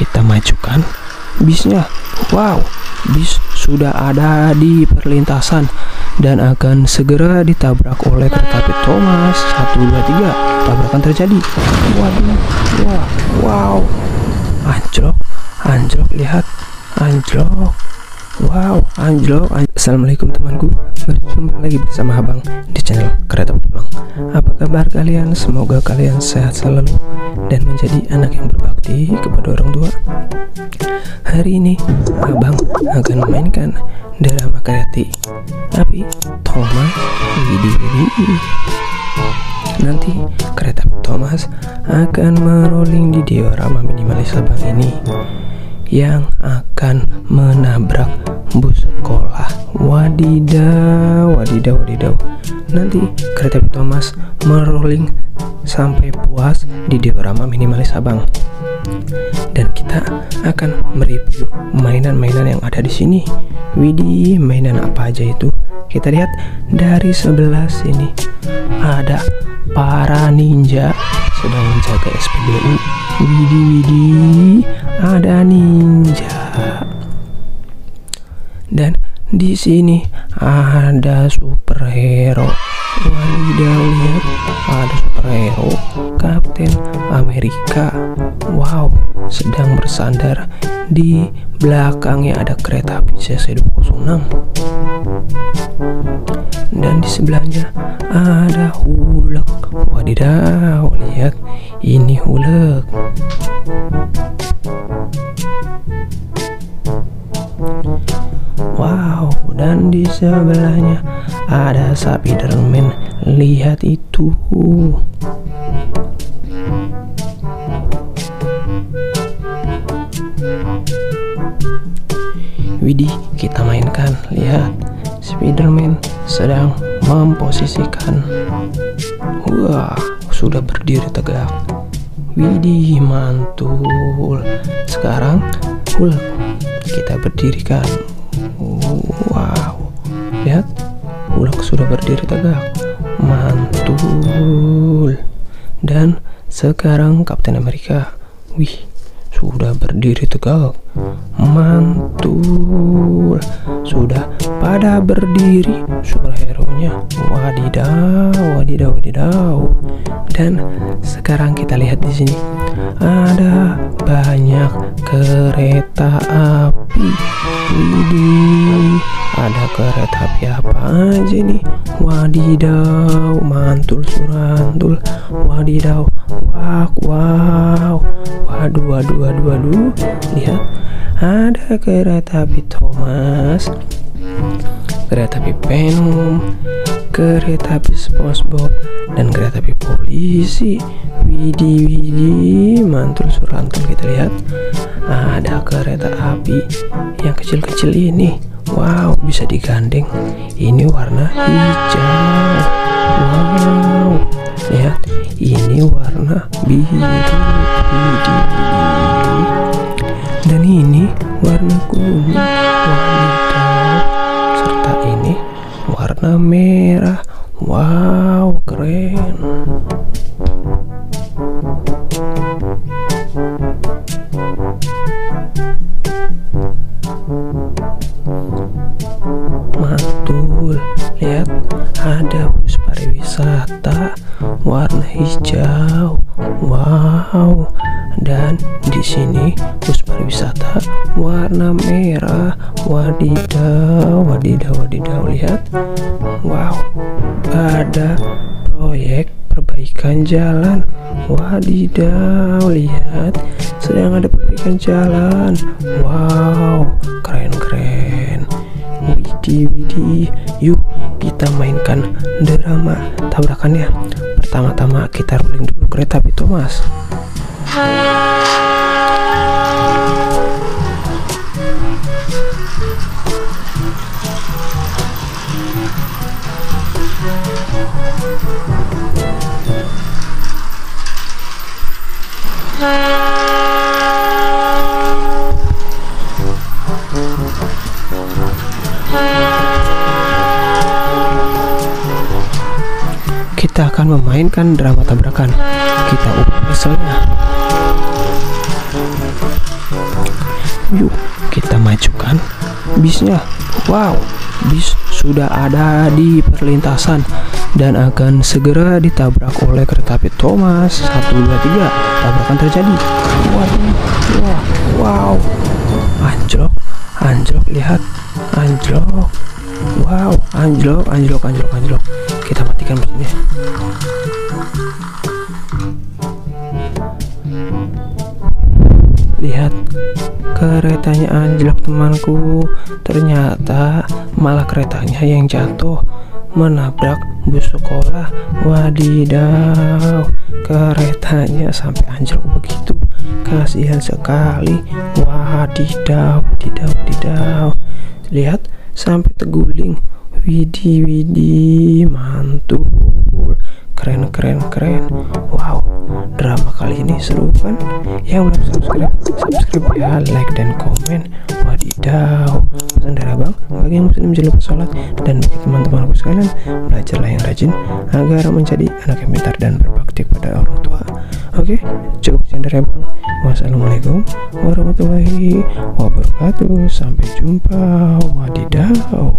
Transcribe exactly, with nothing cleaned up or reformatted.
kita majukan bisnya. Wow, bis sudah ada di perlintasan dan akan segera ditabrak oleh kereta api Thomas. satu dua tiga, tabrakan terjadi. Waduh, wah, wow. Anjlok, anjlok, lihat. Anjlok. Wow, anjlok. Anj Assalamualaikum temanku. Berjumpa lagi bersama Abang di channel Kereta Pulang. Apa kabar kalian? Semoga kalian sehat selalu dan menjadi anak yang berbakti kepada orang tua. Hari ini Abang akan memainkan drama karate tapi Thomas Widi Widi. Nanti kereta Thomas akan merolling di diorama minimalis Abang ini yang akan menabrak bus sekolah. Wadidaw, wadidaw, wadidaw. Nanti kereta Thomas merolling sampai puas di diorama minimalis Abang. Dan kita akan mereview mainan-mainan yang ada di sini. Widih, mainan apa aja itu? Kita lihat dari sebelah sini. Ada para ninja sedang menjaga S P B U. Widih, widih, ada ninja. Dan di sini ada superhero. Wadidaw, lihat, ada superhero Kapten Amerika. Wow, sedang bersandar. Di belakangnya ada kereta api C C dua nol enam. Dan di sebelahnya ada Hulk. Wadidaw, lihat, ini Hulk. Wow, dan di sebelahnya ada Spiderman. Lihat itu. Widih, kita mainkan. Lihat, Spiderman sedang memposisikan. Wah, sudah berdiri tegak. Widih, mantul. Sekarang Hulk kita berdirikan. Wow, lihat, Hulk sudah berdiri tegak. Mantul. Dan sekarang Kapten Amerika, wih, sudah berdiri tegak. Mantul. Sudah pada berdiri superhero-nya. Wadidaw, wadidaw, wadidaw. Dan sekarang kita lihat di sini ada banyak kereta api. Widih, ada kereta api apa aja nih? Wadidaw, mantul surantul. Wadidaw, wak, wow. Waduh, waduh, waduh, waduh. Lihat, ada kereta api Thomas, kereta api Venom, kereta api SpongeBob, dan kereta api polisi. Widih, widih, mantul surantul. Kita lihat, ada kereta api yang kecil-kecil ini. Wow, bisa digandeng. Ini warna hijau. Wow, lihat, ini warna biru. Widih, dan ini warna kuning. Wanita, serta ini warna merah. Wow, keren. Mantul. Lihat, ada bus pariwisata warna hijau. Wow. Dan di sini bus pariwisata warna merah. Wadidaw, wadidaw, wadidaw. Lihat, wow, ada proyek perbaikan jalan. Wadidaw, lihat, sedang ada perbaikan jalan. Wow, keren, keren. Widih, widih. Yuk kita mainkan drama tabrakannya. Pertama-tama kita rolling dulu kereta api Thomas. Kita akan memainkan drama tabrakan. Kita ubah misalnya. Yuk kita majukan bisnya. Wow, bis sudah ada di perlintasan dan akan segera ditabrak oleh kereta api Thomas. Satu dua tiga, tabrakan terjadi. Waduh, wah, wow, anjlok, anjlok, lihat, anjlok. Wow, anjlok, anjlok, anjlok, anjlok. Kita matikan mesinnya. Lihat, keretanya anjlok temanku. Ternyata malah keretanya yang jatuh menabrak bus sekolah. Wadidaw, keretanya sampai anjlok begitu. Kasihan sekali. Wadidaw, wadidaw, wadidaw. Lihat, sampai teguling. Widih, widih, mantul. Keren, keren, keren. Wow, drama kali ini seru kan? Yang belum subscribe, subscribe ya, like dan komen. Wadidaw. Pesan dari abang, bagi yang muslim jangan lupa sholat, dan bagi teman-temanku sekalian, belajarlah yang rajin agar menjadi anak yang pintar dan berbakti kepada orang tua. Oke, cukup pesan dari abang. Wassalamualaikum warahmatullahi wabarakatuh. Sampai jumpa. Wadidaw.